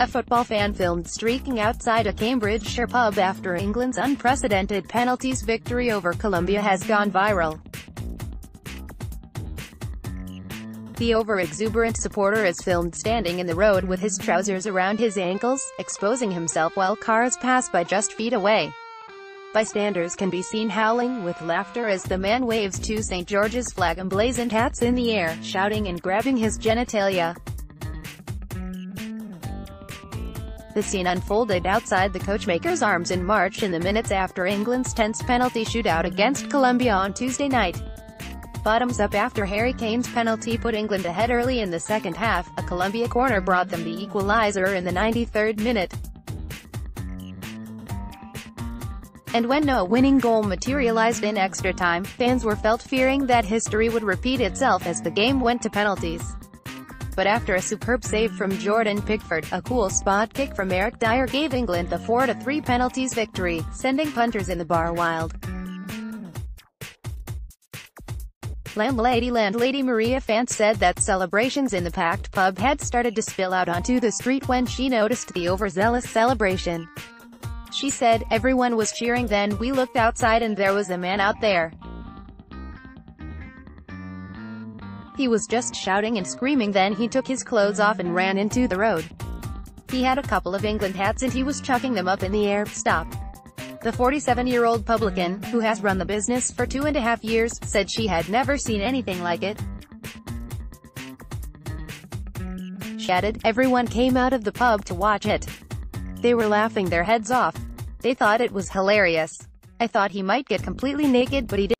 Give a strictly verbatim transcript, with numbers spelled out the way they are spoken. A football fan filmed streaking outside a Cambridgeshire pub after England's unprecedented penalties victory over Colombia has gone viral. The over-exuberant supporter is filmed standing in the road with his trousers around his ankles, exposing himself while cars pass by just feet away. Bystanders can be seen howling with laughter as the man waves to St George's flag emblazoned hats in the air, shouting and grabbing his genitalia. The scene unfolded outside the Coachmaker's Arms in March in the minutes after England's tense penalty shootout against Colombia on Tuesday night. Bottoms up after Harry Kane's penalty put England ahead early in the second half, a Colombia corner brought them the equaliser in the ninety-third minute. And when no winning goal materialized in extra time, fans were felt fearing that history would repeat itself as the game went to penalties. But after a superb save from Jordan Pickford, a cool spot kick from Eric Dier gave England the four to three penalties victory, sending punters in the bar wild. Landlady Landlady Maria Fantz said that celebrations in the packed pub had started to spill out onto the street when she noticed the overzealous celebration. She said, "Everyone was cheering then, we looked outside and there was a man out there. He was just shouting and screaming, then he took his clothes off and ran into the road. He had a couple of England hats and he was chucking them up in the air, stop." The forty-seven-year-old publican, who has run the business for two and a half years, said she had never seen anything like it. She added, "Everyone came out of the pub to watch it. They were laughing their heads off. They thought it was hilarious. I thought he might get completely naked but he didn't."